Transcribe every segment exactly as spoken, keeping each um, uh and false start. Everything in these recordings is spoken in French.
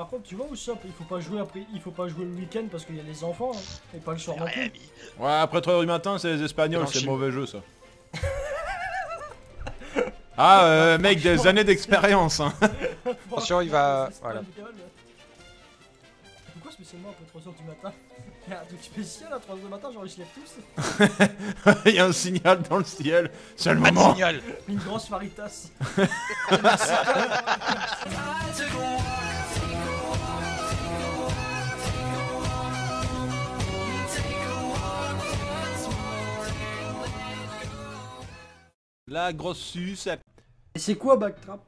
par contre, tu vois où shop, il faut pas jouer après, il faut pas jouer le week-end parce qu'il y a les enfants hein, et pas le soir non plus. Ouais, après trois heures du matin, c'est les Espagnols, c'est mauvais jeu ça. Ah, euh, mec, des années d'expérience. Hein. Attention, il va. Voilà. Pourquoi spécialement après trois heures du matin? Il y a un truc spécial à trois heures du matin, genre ils se lèvent tous. Il y a un signal dans le ciel, c'est le moment. Une grosse faritas. La grosse sucette. Et c'est quoi Backtrap?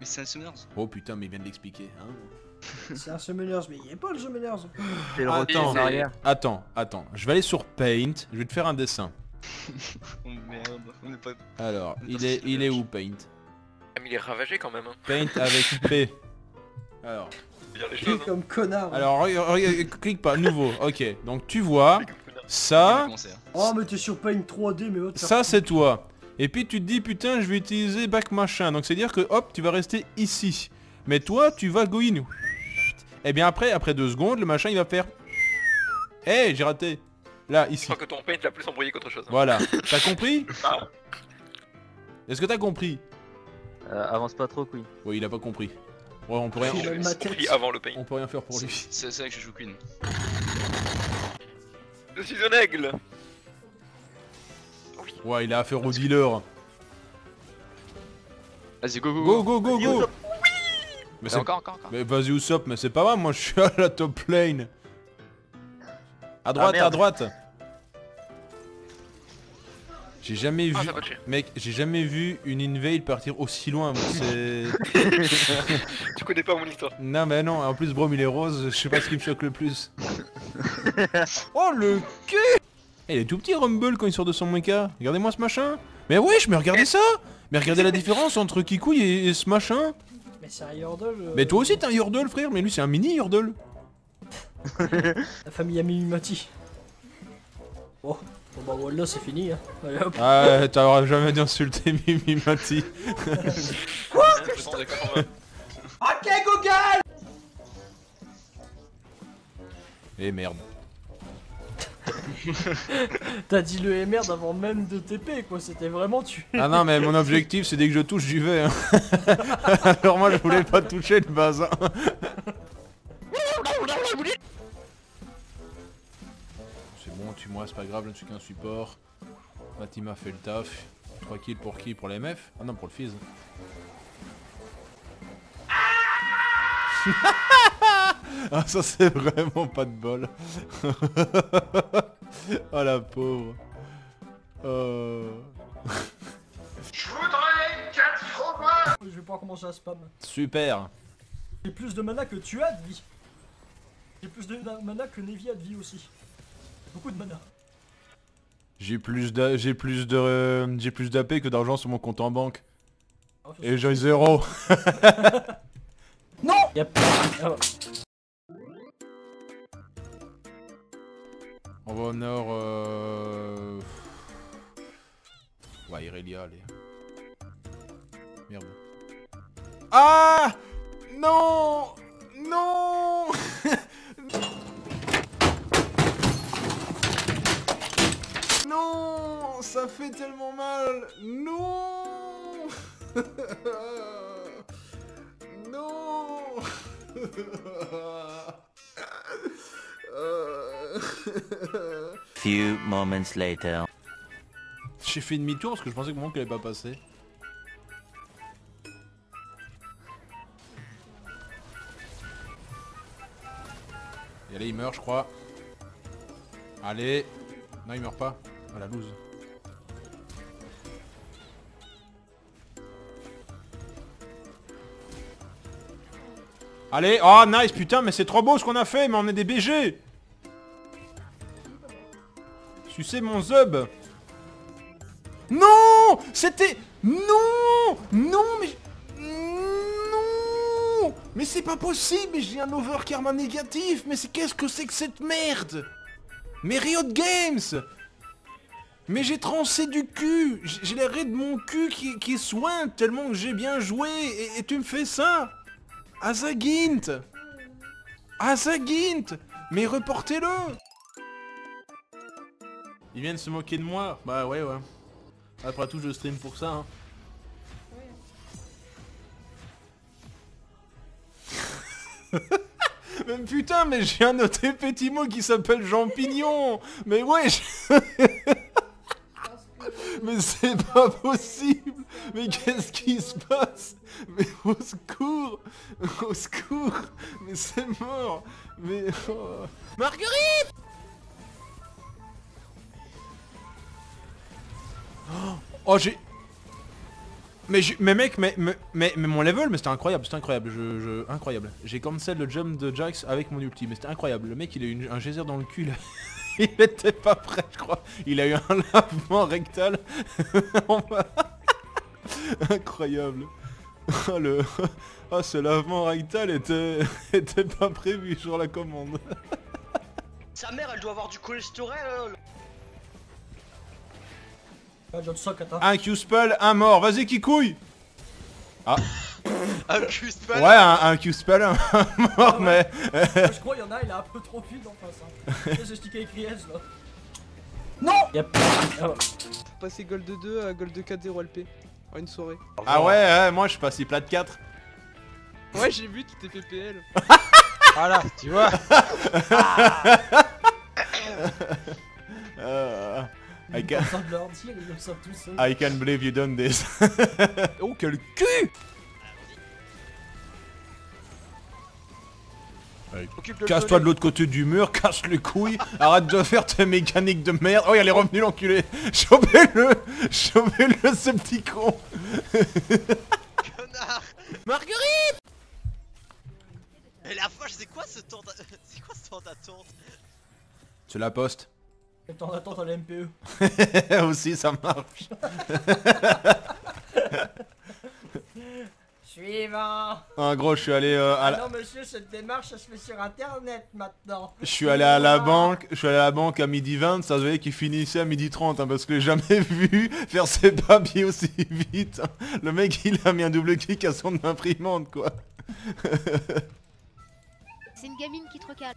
Mais c'est un summoners. Oh putain, mais il vient de l'expliquer. Hein. C'est un summoners, mais il n'y a pas le summoners. C'est le retour en arrière. Attends, attends. Je vais aller sur Paint, je vais te faire un dessin. Oh merde, on est pas... Alors, on est il, est, il, il est où Paint? Il est ravagé quand même. Hein. Paint avec P. Alors... Clique hein. Comme connard. Alors, clique pas, nouveau. Ok, donc tu vois, ça... Oh mais t'es sur Paint trois D, mais... Autre ça c'est toi. Et puis tu te dis putain je vais utiliser back machin, donc c'est à dire que hop tu vas rester ici. Mais toi tu vas go in. Et bien après, après deux secondes le machin il va faire. Eh hey, j'ai raté. Là ici. Je crois que ton paint l'a plus embrouillé qu'autre chose. Hein. Voilà. T'as compris? Est-ce que t'as compris? euh, Avance pas trop Queen. Oui il a pas compris. Ouais, on peut rien. Avant le paint. On peut rien faire pour lui. C'est vrai que je joue Queen. Je suis un aigle. Ouais, il a affaire au dealer. Vas-y, go go go go go go, go. Mais c'est encore, encore, encore. Mais vas-y, Usopp, mais c'est pas mal, moi je suis à la top lane. À droite, ah, à droite. J'ai jamais vu... Ah, mec, j'ai jamais vu une invade partir aussi loin, c'est... Tu connais pas mon histoire. Non, mais non, en plus, Brom, il est rose, je sais pas ce qui me choque le plus. Oh, le cul. Il est tout petit Rumble quand il sort de son mecha. Regardez-moi ce machin. Mais wesh, mais regardez ça. Mais regardez la différence entre Kikouille et, et ce machin. Mais c'est un Yordle. Euh... Mais toi aussi t'es un Yordle frère, mais lui c'est un mini Yordle. La famille à Mimimati. Oh, bon bah voilà c'est fini hein. Allez hop. Ah t'auras jamais d'insulter Mimimati. Quoi que je ok Google. Eh merde. T'as dit le merde avant même de T P quoi, c'était vraiment tu. Ah non mais mon objectif c'est dès que je touche j'y vais hein. Alors moi je voulais pas toucher de base hein. C'est bon tu moi c'est pas grave, je ne suis qu'un support. Fatima fait le taf. trois kills pour qui? Pour la M F? Ah non pour le Fizz. Ah ça c'est vraiment pas de bol. Oh la pauvre. Euh... Je voudrais quatre-vingts. Je vais pas commencer à spam. Super. J'ai plus de mana que tu as de vie. J'ai plus de mana que Nevi a de vie aussi. Beaucoup de mana. J'ai plus de j'ai plus de euh, j'ai plus d'A P que d'argent sur mon compte en banque. Oh, et j'ai zéro. Non. Y'a pas. On va au nord... Euh... Ouais, Irelia, allez. Merde. Ah non. Non. Non. Ça fait tellement mal. Non. Non. Few moments later. J'ai fait demi-tour parce que je pensais que mon oncle n'allait pas passer. Et allez il meurt je crois. Allez. Non il meurt pas. Ah la loose. Allez, oh nice putain mais c'est trop beau ce qu'on a fait mais on est des B G. Sucez mon zub. Non. C'était... Non. Non mais... Non. Mais c'est pas possible. Mais j'ai un overkarma négatif. Mais c'est qu'est-ce que c'est que cette merde. Mais Riot Games. Mais j'ai trancé du cul. J'ai les raies de mon cul qui, qui soigne tellement que j'ai bien joué. Et, et tu me fais ça Azagint. Ah ça Gint! Mais reportez-le! Ils viennent se moquer de moi. Bah ouais ouais. Après tout je stream pour ça hein. Ouais. Mais putain mais j'ai un autre petit mot qui s'appelle champignon. Mais ouais je... Mais c'est pas possible. Mais qu'est-ce qui se passe? Mais au secours. Au secours. Mais c'est mort. Mais... Oh. Marguerite! Oh, oh j'ai... Mais, mais mec, mais, mais, mais, mais mon level, mais c'était incroyable, c'était incroyable, je, je... incroyable. J'ai cancel le jump de Jax avec mon ulti, mais c'était incroyable. Le mec il a eu une, un geyser dans le cul, là. Il était pas prêt je crois. Il a eu un lavement rectal. Incroyable. Oh, le... oh ce lavement rectal était... était pas prévu sur la commande. Sa mère elle doit avoir du cholestérol. Un Q-spell, un mort, vas-y Kikouille. Ah. Un Q-spell. Ouais, un, un Q-spell, un mort, ah ouais. Mais... Je crois qu'il y en a, il a un peu trop vide en face. Hein. J'ai stické avec Riez là. Non il y a... ah ouais. Passer gold de deux à gold de quatre zéro L P. En une soirée. Ah ouais, ouais moi je suis passé plat de quatre. Ouais, j'ai vu, tu t'es fait P L. Voilà, tu vois. Ah. euh... I can... I can believe you done this. Oh quel cul. Casse-toi de l'autre côté du mur, casse les couilles, arrête de faire tes mécaniques de merde. Oh il est revenu l'enculé. Chopez-le. Chopez-le ce petit con. Connard. Marguerite. Et la vache c'est quoi ce temps d'attente? C'est quoi ce temps d'attente? C'est la poste. Le temps d'attente à la M P E. Aussi ça marche. Suivant. En gros je suis allé euh, à la... Ah non monsieur cette démarche ça se fait sur internet maintenant. Je suis allé à la banque, je suis allé à la banque à midi vingt, ça se voyait qu'il finissait à midi trente hein, parce que j'ai jamais vu faire ses papiers aussi vite hein. Le mec il a mis un double clic à son imprimante quoi. C'est une gamine qui te recale.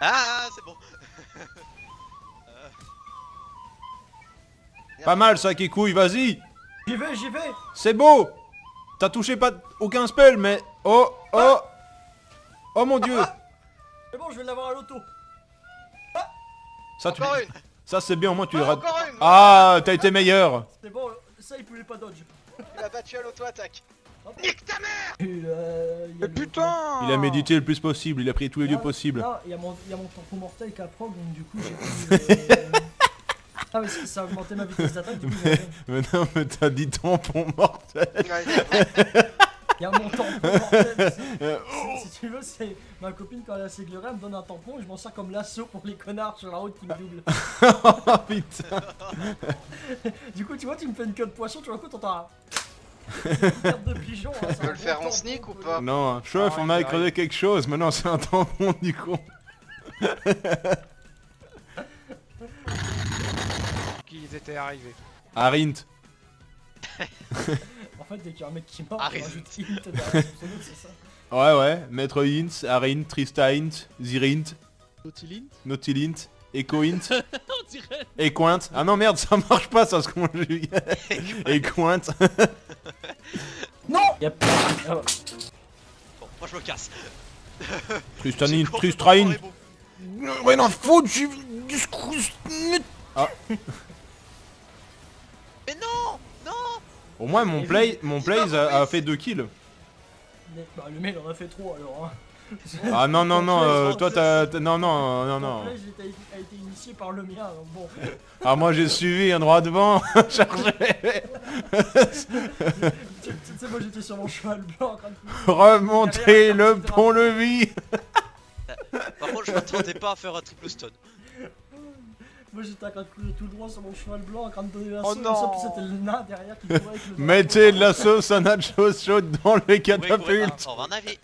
Ah c'est bon. Pas mal ça Kikouille, vas-y. J'y vais, j'y vais. C'est beau. T'as touché pas aucun spell mais... Oh, oh ah. Oh mon dieu. C'est bon, je vais l'avoir à l'auto. Ah. Ça tu... Une. Ça c'est bien, au moins tu le rates. Ah, t'as été meilleur. C'est bon, ça il pouvait pas dodge. Il a battu à l'auto-attaque. Nique ta mère. Il a... il a... Mais putain. Il a médité le plus possible, il a pris tous les lieux possibles. Là, il y a mon, il y a mon tempo mortel qui a prog, donc du coup j'ai... Ah mais ça a augmenté ma vitesse d'attaque du coup. Mais, mais non mais t'as dit tampon mortel. Y'a mon tampon mortel. Si, si tu veux c'est... Ma copine quand elle a ses glorieux, elle me donne un tampon et je m'en sers comme l'assaut pour les connards sur la route qui me doublent. Oh putain. Du coup tu vois tu me fais une queue de poisson, tu vois quoi t'entends un... perte de pigeon hein, tu peux le faire en sneak ou pas? Non, chef ah, ouais, on a creusé quelque chose, maintenant c'est un tampon du con. Ils étaient arrivés. Arint. En fait dès qu'il y a un mec qui meurt, on rajoute Hint derrière son pseudo, c'est ça? Ouais ouais, Maître Hint, Arint, Tristahint, Zirint, Nautilint, Nautilint, Ecoint, Ecoint. Ah non merde, ça marche pas ça se conjugue. Ecoint. Non yep. Oh. Bon, moi je me casse. Tristahint, Tristahint. Ouais non, faute, j'ai... Ah. Mais non. Non. Au moins mon play, mon play a, a fait deux kills. Mais, bah le mec en a fait trois alors hein. Ah non non non, euh, toi t'as... Non non non non. Mon play a été initié par le mien donc bon. Ah moi j'ai suivi un droit devant, chargé. Tu sais moi j'étais sur mon cheval blanc en train de... Remonter le pont-levis. Par contre je m'attendais pas à faire un triple stone. Moi j'étais en train de couler tout droit sur mon cheval blanc en train de donner la sauce, oh c'était le nain derrière qui courait avec le... Mettez de la sauce à nachos chaude dans les catapultes. On va en avis.